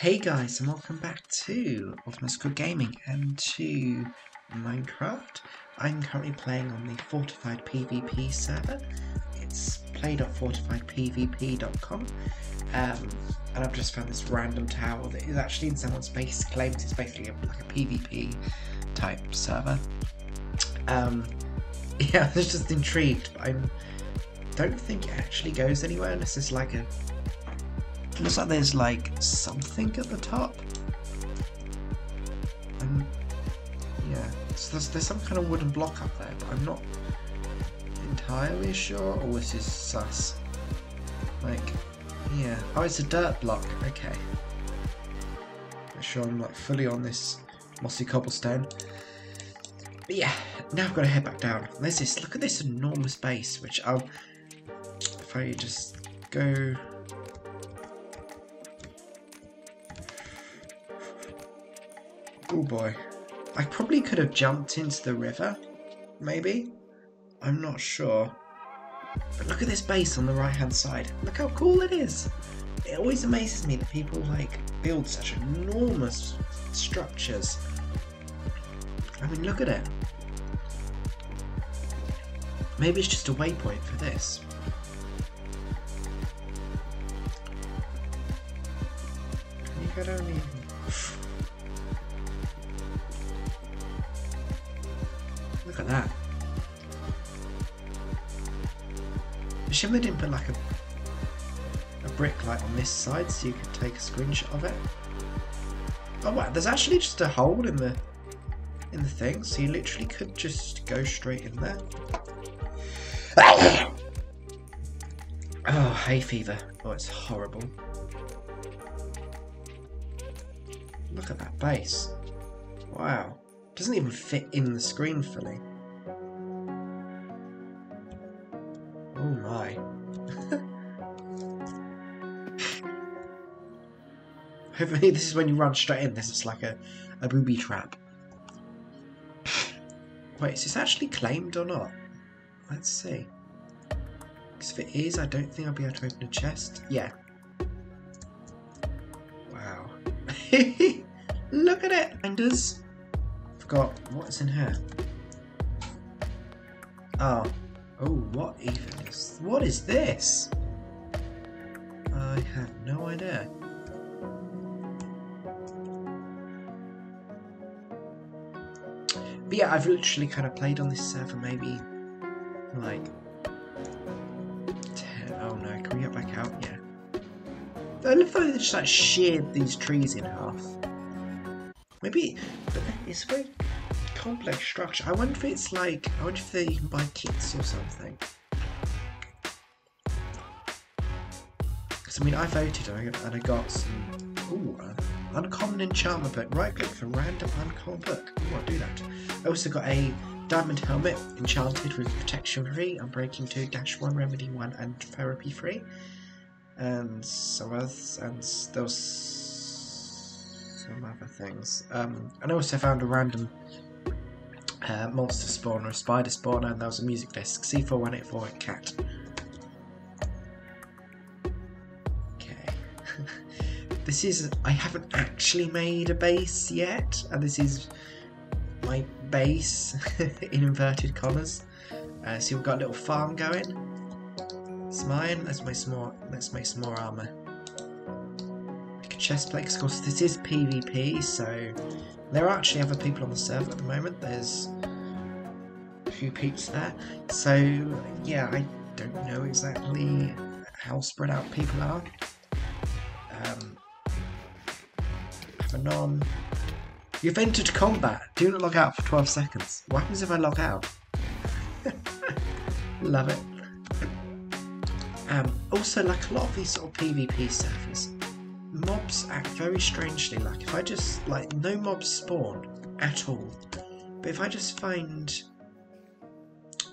Hey guys, and welcome back to Ultimate Squid Gaming and to Minecraft. I'm currently playing on the Fortified PvP server. It's play.fortifiedpvp.com, and I've just found this random tower that is actually in someone's base. Claims it's basically like a PvP type server. Yeah, I was just intrigued, but I don't think it actually goes anywhere unless it's like a... It looks like there's like something at the top. Yeah, so there's some kind of wooden block up there, but I'm not entirely sure. Oh, this is sus. Like, yeah. Oh, it's a dirt block. Okay. Make sure I'm like fully on this mossy cobblestone. But yeah, now I've got to head back down. There's this. Look at this enormous base, which I'll... If I just go... Oh boy, I probably could have jumped into the river, maybe? I'm not sure. But look at this base on the right hand side. Look how cool it is! It always amazes me that people like build such enormous structures. I mean, look at it. Maybe it's just a waypoint for this. Can you go down here? Look at that. I assume they didn't put like a brick light on this side so you could take a screenshot of it. Oh wow, there's actually just a hole in the thing, so you literally could just go straight in there. Oh, hay fever. Oh, it's horrible. Look at that base. Wow. Doesn't even fit in the screen fully. Oh my. Hopefully this is when you run straight in. This is like a booby trap. Wait, is this actually claimed or not? Let's see. Because if it is, I don't think I'll be able to open a chest. Yeah. Wow. Look at it, and does... Got what's in here? Oh, what even is? What is this? I have no idea. But yeah, I've literally kind of played on this server maybe like 10. Oh no, can we get back out? Yeah. I love that they just like sheared these trees in half. Maybe, but it's a very complex structure. I wonder if it's like, I wonder if you can buy kits or something. Because I mean, I voted and I got some, uncommon enchantment book. Right click for random uncommon book. Ooh, I'll do that. I also got a diamond helmet, enchanted with protection 3, unbreaking 2-1, remedy 1, and therapy 3. And some others, and there was... some other things. And I also found a random monster spawner, a spider spawner, and there was a music disc, C418 cat. Okay. This is... I haven't actually made a base yet, and this is my base in inverted collars. So we've got a little farm going. It's mine. Let's make some more armour. Chest plate, because of course this is PvP, so there are actually other people on the server at the moment. There's a few peeps there, so yeah, I don't know exactly how spread out people are. Anon, you've entered combat. Do not log out for 12 seconds. What happens if I log out? Love it. Also, like a lot of these sort of PvP servers, mobs act very strangely. Like if I just like no mobs spawn at all, but if I just find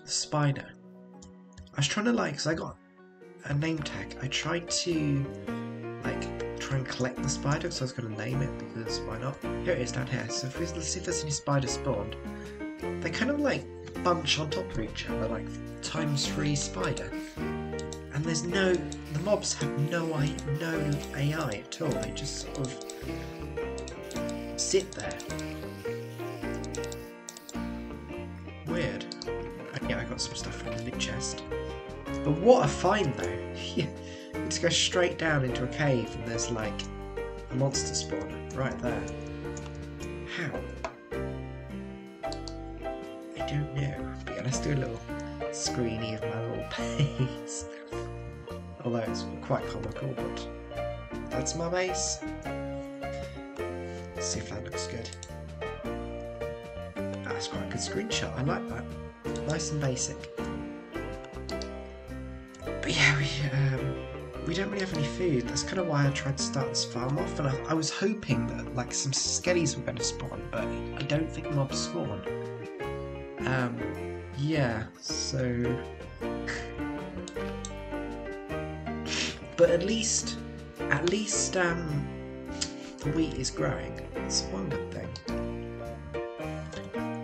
the spider, I was trying to like, because I got a name tag, I tried to like try and collect the spider, so I was going to name it because why not. Here it is down here. So if we, let's see if there's any spiders spawned. They kind of like bunch on top of each other like ×3 spider. and there's no, the mobs have no AI at all, they just sort of sit there. Weird. And yeah, I got some stuff from the big chest. But what a find though! You just go straight down into a cave and there's like a monster spawner right there. How? I don't know, but yeah, let's do a little screeny of my little base. Although it's quite comical, but that's my base. Let's see if that looks good. That's quite a good screenshot, I like that. Nice and basic. But yeah, we don't really have any food. That's kind of why I tried to start this farm off, and I was hoping that like some skellies were going to spawn, but I don't think mobs spawn. Yeah, so... but at least, the wheat is growing. That's one good thing.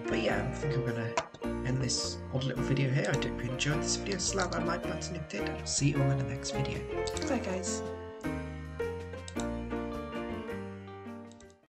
But yeah, I think I'm gonna end this odd little video here. I hope you enjoyed this video. Slap that like button if you did. I'll see you all in the next video. Bye guys.